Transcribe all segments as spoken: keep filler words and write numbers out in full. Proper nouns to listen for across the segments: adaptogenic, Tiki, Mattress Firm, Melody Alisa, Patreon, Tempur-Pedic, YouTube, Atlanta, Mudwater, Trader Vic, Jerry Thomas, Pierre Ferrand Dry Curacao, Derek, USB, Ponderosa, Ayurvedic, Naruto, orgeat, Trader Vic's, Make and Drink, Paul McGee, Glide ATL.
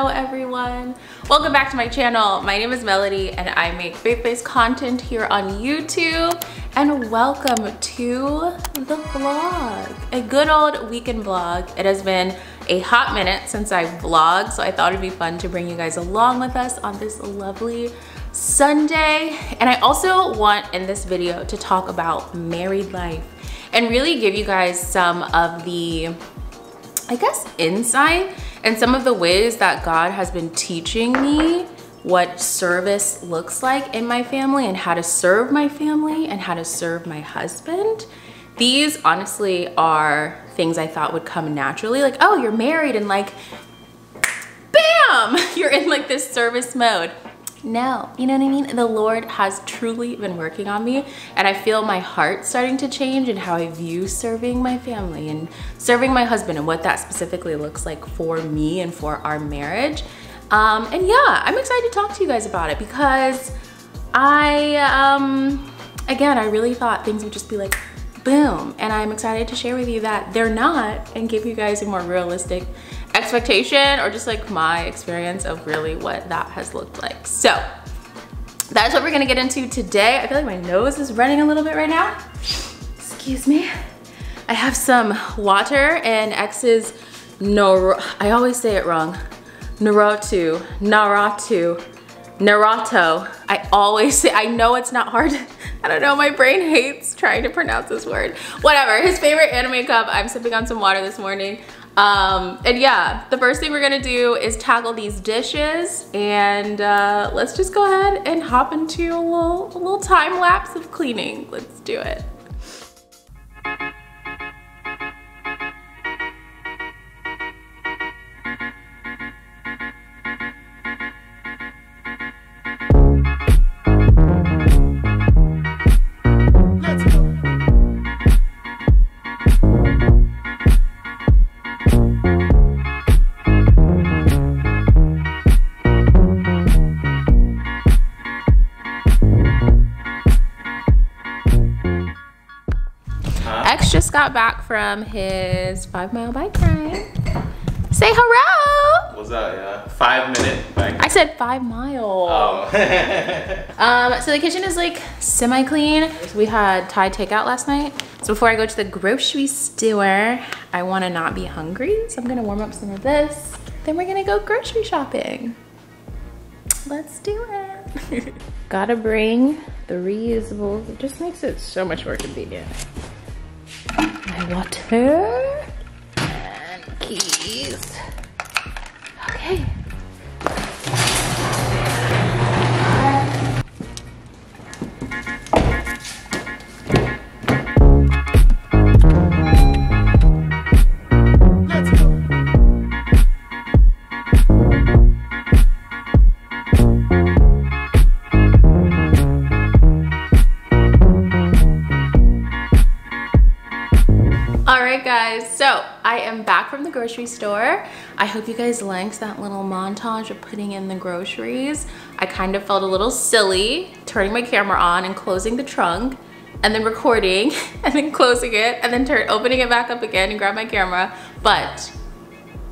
Hello everyone, welcome back to my channel. My name is Melody and I make faith-based content here on YouTube, and welcome to the vlog, a good old weekend vlog. It has been a hot minute since I vlogged, so I thought it'd be fun to bring you guys along with us on this lovely Sunday. And I also want in this video to talk about married life and really give you guys some of the, I guess, insight and some of the ways that God has been teaching me what service looks like in my family and how to serve my family and how to serve my husband. These honestly are things I thought would come naturally, like, oh, you're married and like, bam, you're in like this service mode. No, you know what I mean? The Lord has truly been working on me, and I feel my heart starting to change and how I view serving my family and serving my husband and what that specifically looks like for me and for our marriage. Um, and yeah, I'm excited to talk to you guys about it because I, um, again, I really thought things would just be like, boom. And I'm excited to share with you that they're not, and give you guys a more realistic expectation, or just like my experience of really what that has looked like. So that's what we're gonna get into today. I feel like my nose is running a little bit right now. Excuse me. I have some water and X's no, I always say it wrong. Naruto, Naruto, Naruto. I always say, I know it's not hard. I don't know, my brain hates trying to pronounce this word. Whatever, his favorite anime cup. I'm sipping on some water this morning. Um, and yeah, the first thing we're gonna do is tackle these dishes, and uh, let's just go ahead and hop into a little, a little time lapse of cleaning. Let's do it. Just got back from his five mile bike ride. Say hello. What's up, yeah? Five minute bike. I said five mile. Oh. um, so the kitchen is like semi-clean. We had Thai takeout last night. So before I go to the grocery store, I want to not be hungry. So I'm gonna warm up some of this. Then we're gonna go grocery shopping. Let's do it. Gotta bring the reusables. It just makes it so much more convenient. My water and keys. Okay. Guys, so I am back from the grocery store. I hope you guys liked that little montage of putting in the groceries. I kind of felt a little silly turning my camera on and closing the trunk and then recording and then closing it and then turn opening it back up again and grab my camera. But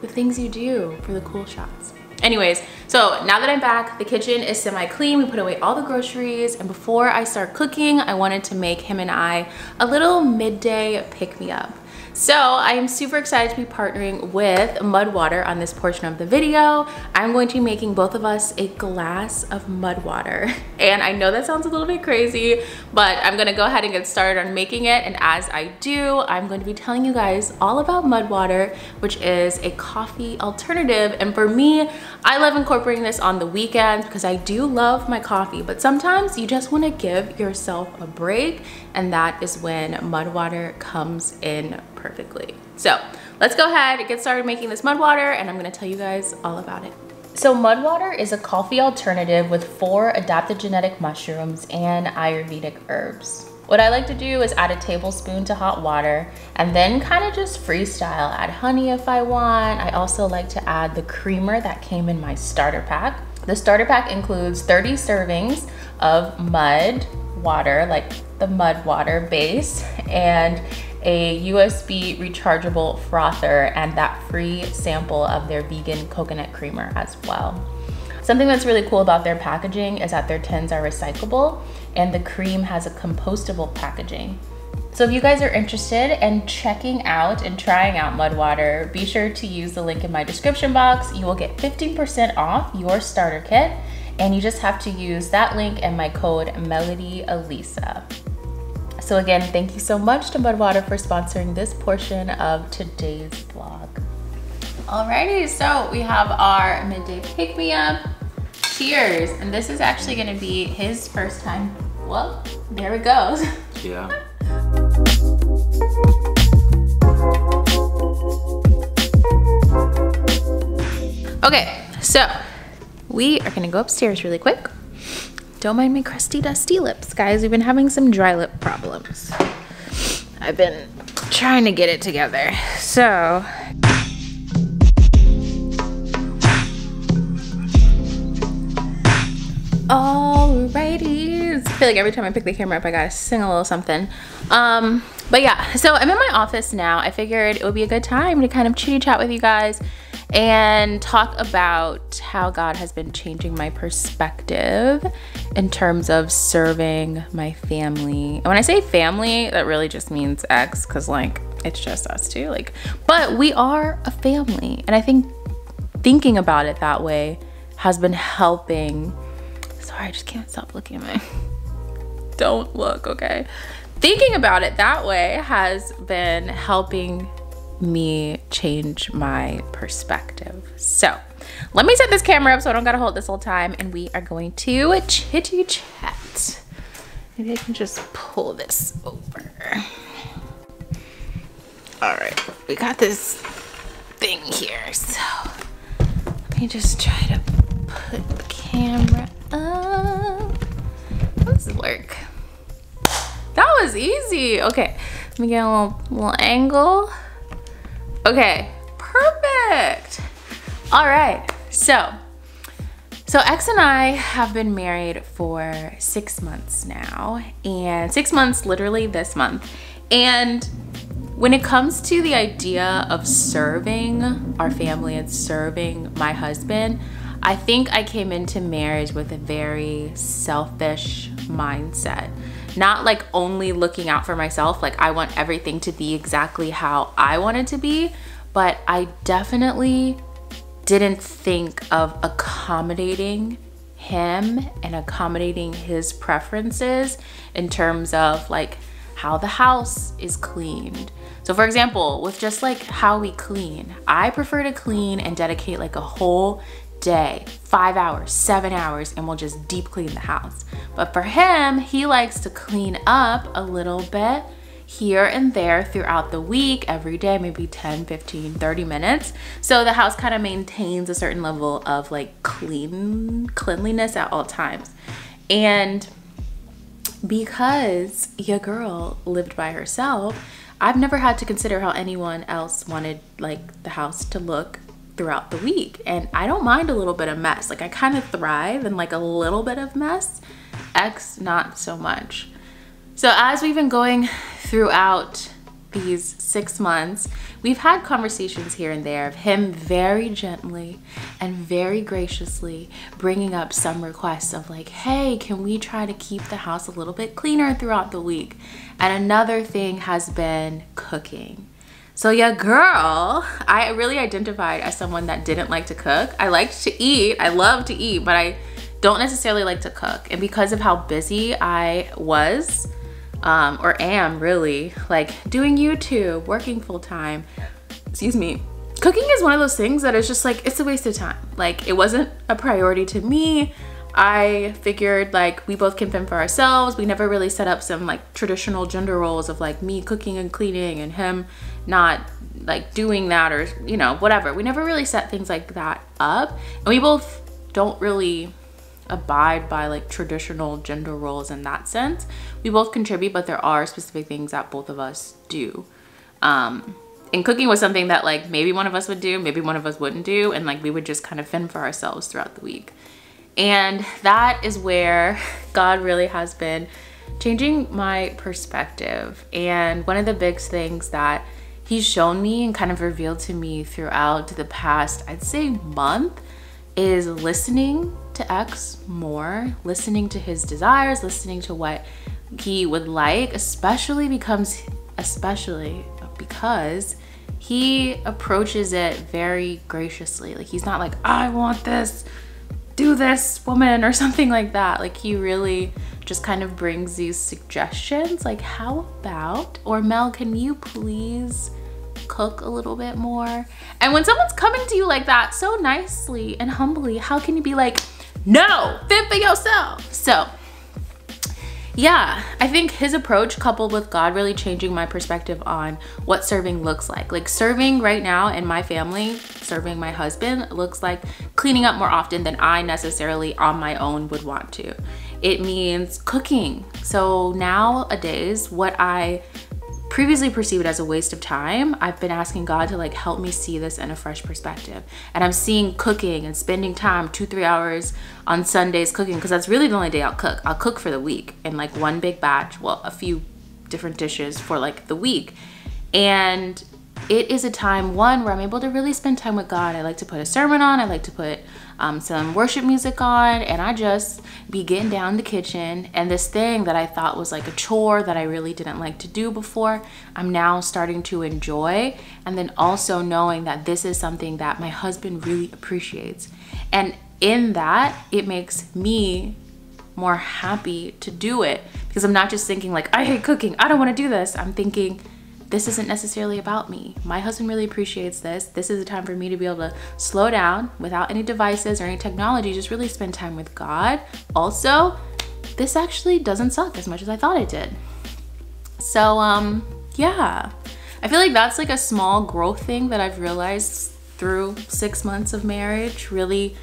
the things you do for the cool shots. Anyways, so now that I'm back, the kitchen is semi-clean. We put away all the groceries, and before I start cooking, I wanted to make him and I a little midday pick-me-up. So I am super excited to be partnering with Mudwater on this portion of the video. I'm going to be making both of us a glass of Mudwater. And I know that sounds a little bit crazy, but I'm gonna go ahead and get started on making it. And as I do, I'm going to be telling you guys all about Mudwater, which is a coffee alternative. And for me, I love incorporating this on the weekends because I do love my coffee, but sometimes you just wanna give yourself a break. And that is when Mudwater comes in perfectly. So let's go ahead and get started making this mud water, and I'm gonna tell you guys all about it. So Mudwater is a coffee alternative with four adaptogenic mushrooms and Ayurvedic herbs. What I like to do is add a tablespoon to hot water and then kind of just freestyle, add honey if I want. I also like to add the creamer that came in my starter pack. The starter pack includes thirty servings of mud water, like the mud water base, and a U S B rechargeable frother, and that free sample of their vegan coconut creamer as well. Something that's really cool about their packaging is that their tins are recyclable and the cream has a compostable packaging. So if you guys are interested in checking out and trying out Mudwater, be sure to use the link in my description box. You will get fifteen percent off your starter kit, and you just have to use that link and my code MelodyAlisa. So again, thank you so much to Mudwater for sponsoring this portion of today's vlog. Alrighty, so we have our midday pick-me-up. Cheers. And this is actually gonna be his first time. Well, there it goes. Yeah. Okay, so we are gonna go upstairs really quick. Don't mind my crusty, dusty lips, guys. We've been having some dry lip problems. I've been trying to get it together. So. Alrighty. I feel like every time I pick the camera up, I gotta sing a little something. Um, but yeah, so I'm in my office now. I figured it would be a good time to kind of chitty chat with you guys and talk about how God has been changing my perspective in terms of serving my family. And when I say family, that really just means ex, because like it's just us two. Like, but we are a family, and I think thinking about it that way has been helping. Sorry, I just can't stop looking at my. Don't look, okay? Thinking about it that way has been helping me change my perspective. So let me set this camera up so I don't gotta hold this whole time, and we are going to chitty chat. Maybe I can just pull this over. All right, we got this thing here, so let me just try to put the camera up. How does it work? That was easy. Okay, let me get a little, little angle. Okay, perfect. All right, so so ex and I have been married for six months now, and six months literally this month. And when it comes to the idea of serving our family and serving my husband, I think I came into marriage with a very selfish mindset. Not like only looking out for myself, like I want everything to be exactly how I want it to be, but I definitely didn't think of accommodating him and accommodating his preferences in terms of like how the house is cleaned. So for example, with just like how we clean, I prefer to clean and dedicate like a whole day, five hours, seven hours, and we'll just deep clean the house. But for him, he likes to clean up a little bit here and there throughout the week, every day, maybe ten, fifteen, thirty minutes. So the house kind of maintains a certain level of like clean, cleanliness at all times. And because your girl lived by herself, I've never had to consider how anyone else wanted like the house to look throughout the week. And I don't mind a little bit of mess. Like I kind of thrive in like a little bit of mess. Ex, not so much. So as we've been going throughout these six months, we've had conversations here and there of him very gently and very graciously bringing up some requests of like, hey, can we try to keep the house a little bit cleaner throughout the week? And another thing has been cooking. So yeah, girl, I really identified as someone that didn't like to cook. I liked to eat, I love to eat, but I don't necessarily like to cook. And because of how busy I was, um, or am really, like doing YouTube, working full time, excuse me, cooking is one of those things that is just like, it's a waste of time. Like it wasn't a priority to me. I figured like we both can fend for ourselves. We never really set up some like traditional gender roles of like me cooking and cleaning and him not like doing that or, you know, whatever. We never really set things like that up. And we both don't really abide by like traditional gender roles in that sense. We both contribute, but there are specific things that both of us do. Um, and cooking was something that like maybe one of us would do, maybe one of us wouldn't do. And like we would just kind of fend for ourselves throughout the week. And that is where God really has been changing my perspective. And one of the big things that he's shown me and kind of revealed to me throughout the past, I'd say, month is listening to X more, listening to his desires, listening to what he would like, especially becomes especially because he approaches it very graciously. Like, he's not like, I want this, do this, woman, or something like that. Like, he really just kind of brings these suggestions, like, how about, or Mel, can you please cook a little bit more? And when someone's coming to you like that so nicely and humbly, how can you be like, no, fit for yourself? So yeah, I think his approach coupled with God really changing my perspective on what serving looks like. Like, serving right now in my family, serving my husband, looks like cleaning up more often than I necessarily on my own would want to. It means cooking. So nowadays, what I previously perceived as a waste of time, I've been asking God to like help me see this in a fresh perspective. And I'm seeing cooking and spending time two, three hours on Sundays cooking, because that's really the only day I'll cook. I'll cook for the week in like one big batch, well, a few different dishes for like the week. And it is a time, one, where I'm able to really spend time with God. I like to put a sermon on, I like to put um, some worship music on, and I just be getting down in the kitchen. And this thing that I thought was like a chore that I really didn't like to do before, I'm now starting to enjoy. And then also knowing that this is something that my husband really appreciates. And in that, it makes me more happy to do it, because I'm not just thinking like, I hate cooking, I don't want to do this. I'm thinking, this isn't necessarily about me. My husband really appreciates this. This is a time for me to be able to slow down without any devices or any technology, just really spend time with God. Also, this actually doesn't suck as much as I thought it did. So um, yeah, I feel like that's like a small growth thing that I've realized through six months of marriage, really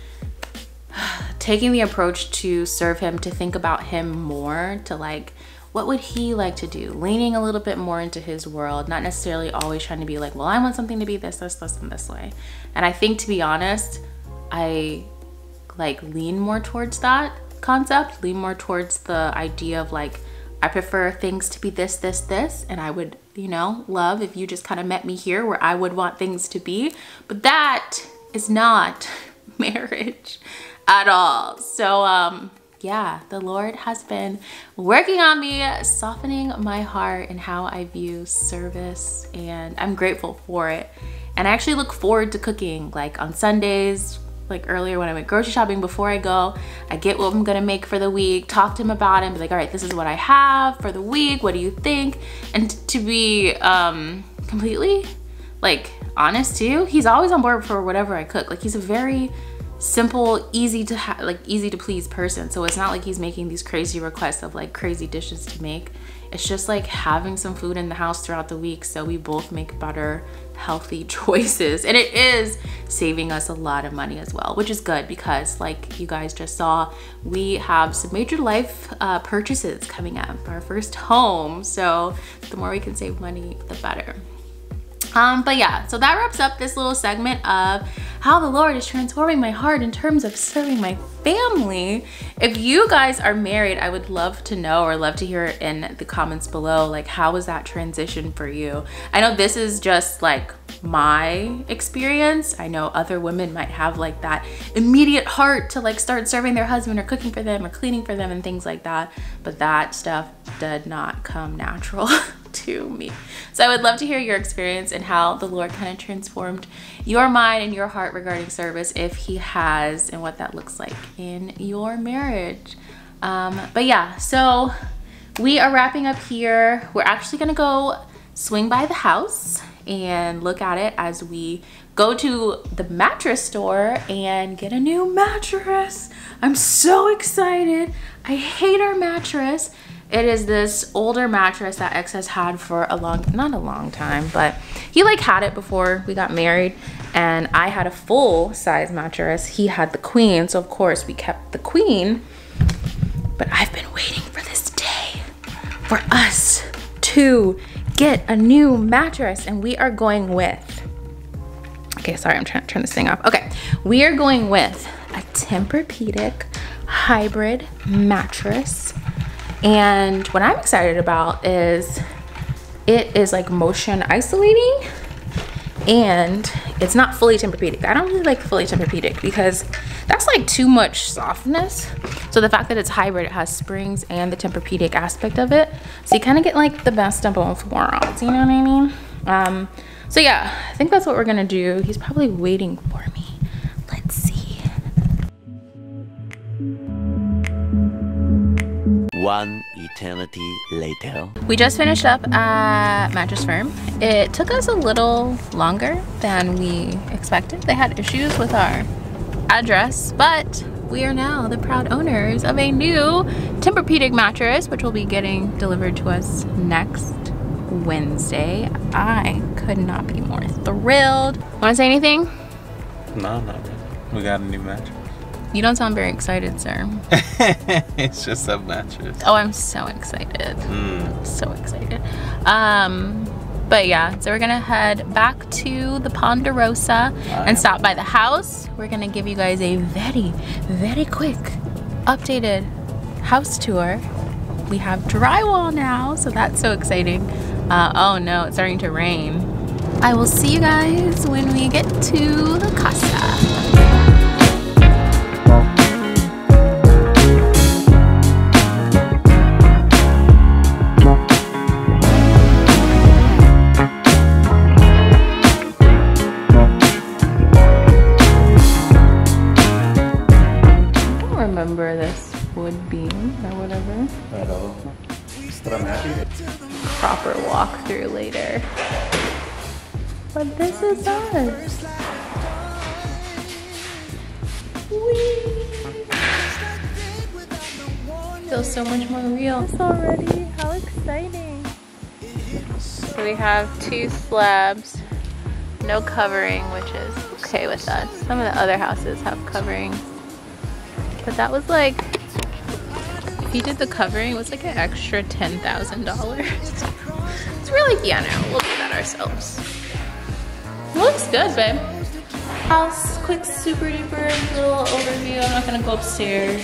taking the approach to serve him, to think about him more, to like, what would he like to do? Leaning a little bit more into his world, not necessarily always trying to be like, well, I want something to be this, this, this, and this way. And I think, to be honest, I like lean more towards that concept, lean more towards the idea of like, I prefer things to be this, this, this, and I would, you know, love if you just kind of met me here where I would want things to be. But that is not marriage at all. So, um, yeah, the Lord has been working on me, softening my heart and how I view service, and I'm grateful for it. And I actually look forward to cooking, like on Sundays, like earlier when I went grocery shopping, before I go, I get what I'm gonna make for the week, talk to him about it, and be like, all right, this is what I have for the week, what do you think? And to be um, completely like honest too, he's always on board for whatever I cook. Like, he's a very simple, easy to ha like easy to please person. So it's not like he's making these crazy requests of like crazy dishes to make. It's just like having some food in the house throughout the week, so we both make better, healthy choices. And it is saving us a lot of money as well, which is good, because like you guys just saw, we have some major life uh, purchases coming up, our first home. So the more we can save money, the better. Um, but yeah, so that wraps up this little segment of how the Lord is transforming my heart in terms of serving my family. If you guys are married, I would love to know, or love to hear in the comments below, like, how was that transition for you? I know this is just like my experience. I know other women might have like that immediate heart to like start serving their husband, or cooking for them, or cleaning for them, and things like that. But that stuff did not come natural to me. So I would love to hear your experience and how the Lord kind of transformed your mind and your heart regarding service, if he has, and what that looks like in your marriage. Um, but yeah, so we are wrapping up here. We're actually gonna go swing by the house and look at it as we go to the mattress store and get a new mattress. I'm so excited. I hate our mattress. It is this older mattress that X has had for a long, not a long time, but he like had it before we got married, and I had a full size mattress. He had the queen, so of course we kept the queen, but I've been waiting for this day for us to get a new mattress, and we are going with, okay, sorry, I'm trying to turn this thing off. Okay, we are going with a Tempur-Pedic hybrid mattress. And what I'm excited about is it is like motion isolating, and it's not fully Tempur-Pedic. I don't really like fully Tempur-Pedic because that's like too much softness. So the fact that it's hybrid, it has springs and the Tempur-Pedic aspect of it, so you kind of get like the best of both worlds, you know what I mean? Um so yeah, I think that's what we're gonna do. He's probably waiting for me. Let's see. One eternity later. We just finished up at Mattress Firm. It took us a little longer than we expected. They had issues with our address, but we are now the proud owners of a new Tempur-Pedic mattress, which will be getting delivered to us next Wednesday. I could not be more thrilled. Want to say anything? No, not really. We got a new mattress. You don't sound very excited, sir. It's just a mattress. Oh, I'm so excited. Mm. So excited. Um, but yeah, so we're gonna head back to the Ponderosa and stop by the house. We're gonna give you guys a very, very quick updated house tour. We have drywall now, so that's so exciting. Uh, oh no, it's starting to rain. I will see you guys when we get to the Casa. Remember this wood beam or whatever. At all. But I'm happy. Proper walkthrough later. But this is us. Whee! Feels so much more real. It's already. How exciting. So we have two slabs. No covering, which is okay with us. Some of the other houses have covering. But that was like, if you did the covering, it was like an extra ten thousand dollars. So we're like, yeah, no, we'll do that ourselves. It looks good, babe. House, quick, super duper little overview. I'm not gonna go upstairs.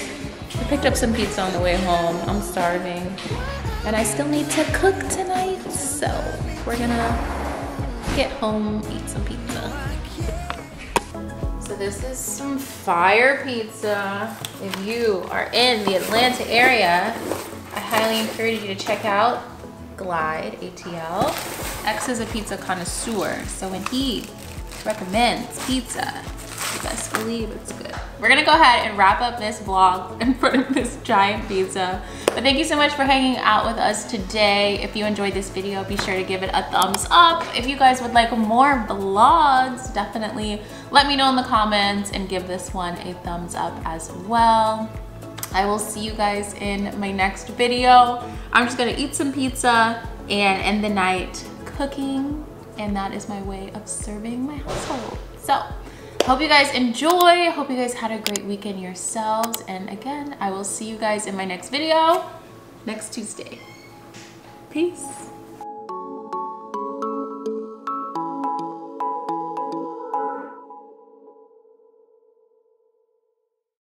I picked up some pizza on the way home. I'm starving. And I still need to cook tonight. So we're gonna get home, eat some pizza. So this is some fire pizza. If you are in the Atlanta area, I highly encourage you to check out Glide A T L. X is a pizza connoisseur, so when he recommends pizza, you best believe it's good. We're gonna go ahead and wrap up this vlog in front of this giant pizza. But thank you so much for hanging out with us today. If you enjoyed this video, be sure to give it a thumbs up. If you guys would like more vlogs, definitely let me know in the comments and give this one a thumbs up as well. I will see you guys in my next video. I'm just gonna eat some pizza and end the night cooking. And that is my way of serving my household. So. Hope you guys enjoy. Hope you guys had a great weekend yourselves. And again, I will see you guys in my next video next Tuesday. Peace.